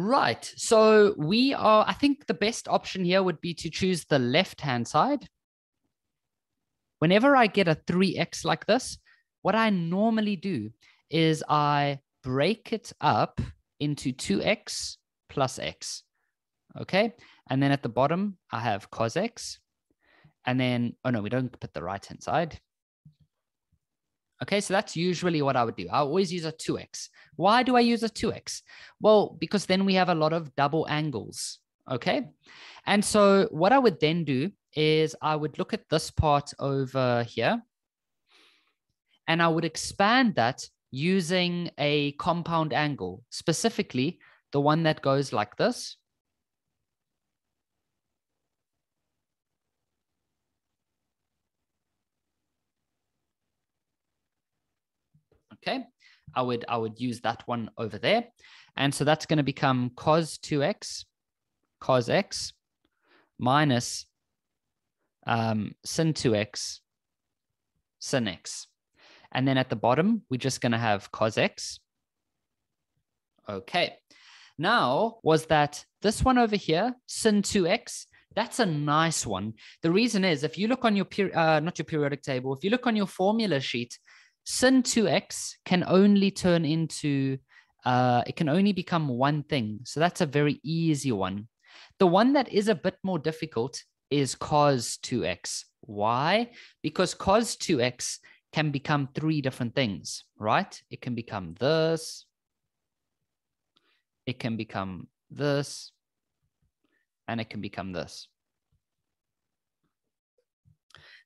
Right. So we are, I think the best option here would be to choose the left-hand side. Whenever I get a 3x like this, what I normally do is I break it up into 2x plus x. Okay. And then at the bottom, I have cos x. And then, oh no, we don't put the right-hand side. Okay, so that's usually what I would do. I always use a 2x. Why do I use a 2x? Well, because then we have a lot of double angles, okay? And so what I would then do is I would look at this part over here, and I would expand that using a compound angle, specifically the one that goes like this. Okay, I would use that one over there. And so that's going to become cos 2x, cos x, minus sin 2x, sin x. And then at the bottom, we're just going to have cos x. Okay, now was that this one over here, sin 2x, that's a nice one. The reason is if you look on your, not your periodic table, if you look on your formula sheet, sin 2x can only turn into, it can only become one thing. So that's a very easy one. The one that is a bit more difficult is cos 2x. Why? Because cos 2x can become three different things, right? It can become this. It can become this. And it can become this.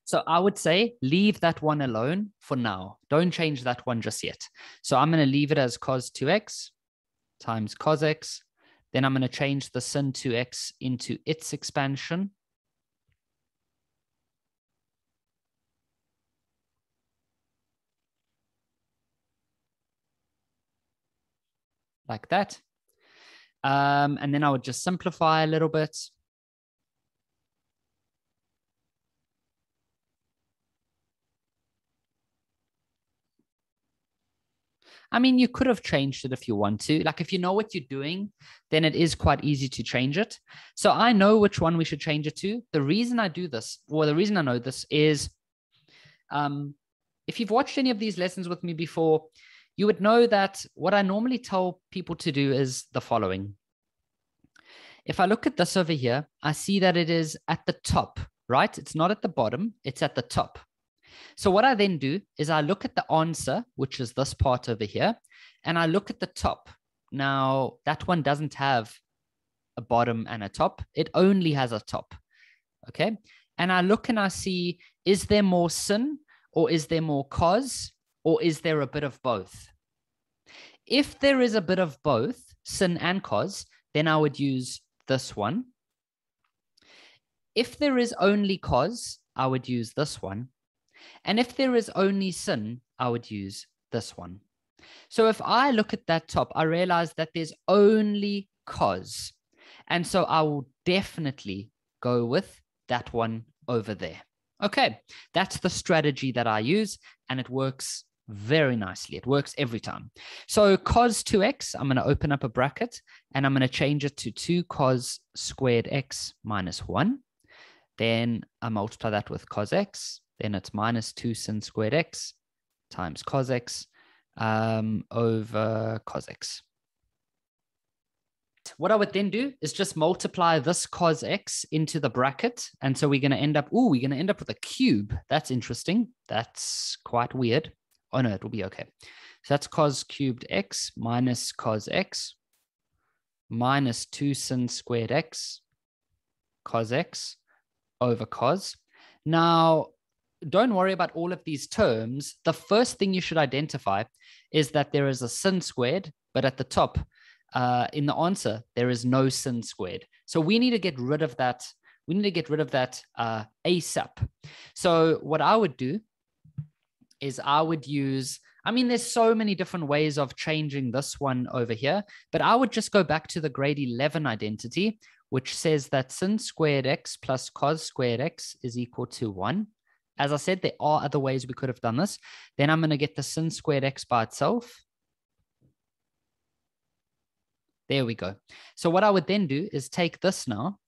So I would say leave that one alone for now. Don't change that one just yet. So I'm going to leave it as cos 2x times cos x. Then I'm going to change the sin 2x into its expansion. Like that. And then I would just simplify a little bit. I mean, you could have changed it if you want to. Like if you know what you're doing, then it is quite easy to change it. So I know which one we should change it to. The reason I do this, or the reason I know this is, if you've watched any of these lessons with me before, you would know that what I normally tell people to do is the following. If I look at this over here, I see that it is at the top, right? It's not at the bottom, it's at the top. So what I then do is I look at the answer, which is this part over here, and I look at the top. Now, that one doesn't have a bottom and a top. It only has a top, okay? And I look and I see, is there more sin or is there more cos or is there a bit of both? If there is a bit of both, sin and cos, then I would use this one. If there is only cos, I would use this one. And if there is only sin, I would use this one. So if I look at that top, I realize that there's only cos. And so I will definitely go with that one over there. Okay, that's the strategy that I use, and it works very nicely. It works every time. So cos 2x, I'm going to open up a bracket, and I'm going to change it to 2 cos squared x minus 1. Then I multiply that with cos x. Then it's minus 2 sin squared x times cos x over cos x. What I would then do is just multiply this cos x into the bracket. And so we're going to end up, ooh, we're going to end up with a cube. That's interesting. That's quite weird. Oh, no, it'll be okay. So that's cos cubed x minus 2 sin squared x over cos. Now, don't worry about all of these terms. The first thing you should identify is that there is a sin squared, but at the top in the answer, there is no sin squared. So we need to get rid of that. We need to get rid of that ASAP. So what I would do is I would use, I mean, there's so many different ways of changing this one over here, but I would just go back to the grade 11 identity, which says that sin squared x plus cos squared x is equal to 1. As I said, there are other ways we could have done this. Then I'm going to get the sin squared x by itself. There we go. So what I would then do is take this now.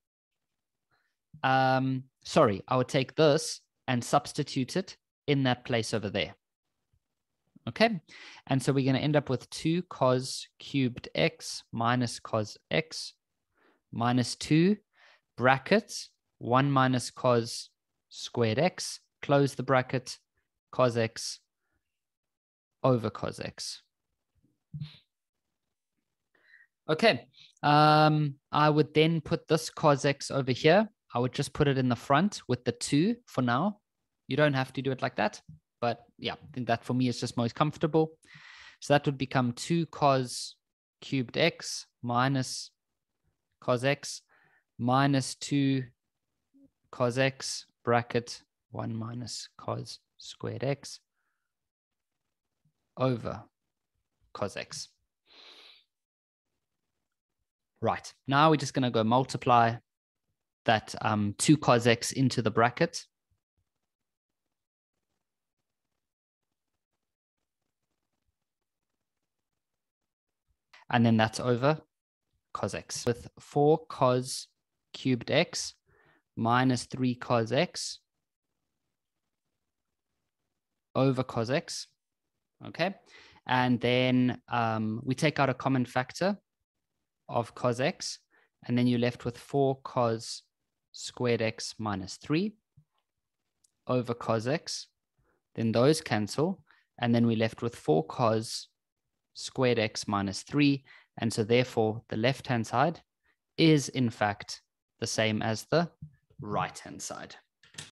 Sorry, I would take this and substitute it in that place over there. Okay. And so we're going to end up with 2 cos cubed x minus cos x minus 2 brackets 1 minus cos squared x, close the bracket, cos x over cos x. Okay. I would then put this cos x over here. I would just put it in the front with the 2 for now. You don't have to do it like that. But yeah, I think that for me is just most comfortable. So that would become 2 cos cubed x minus cos x minus 2 cos x bracket 1 minus cos squared x over cos x. Right, now we're just going to go multiply that 2 cos x into the bracket. And then that's over cos x with 4 cos cubed x minus 3 cos x over cos x. Okay. And then we take out a common factor of cos x. And then you're left with 4 cos squared x minus 3 over cos x. Then those cancel. And then we're left with 4 cos squared x minus 3. And so therefore the left-hand side is in fact the same as the right-hand side.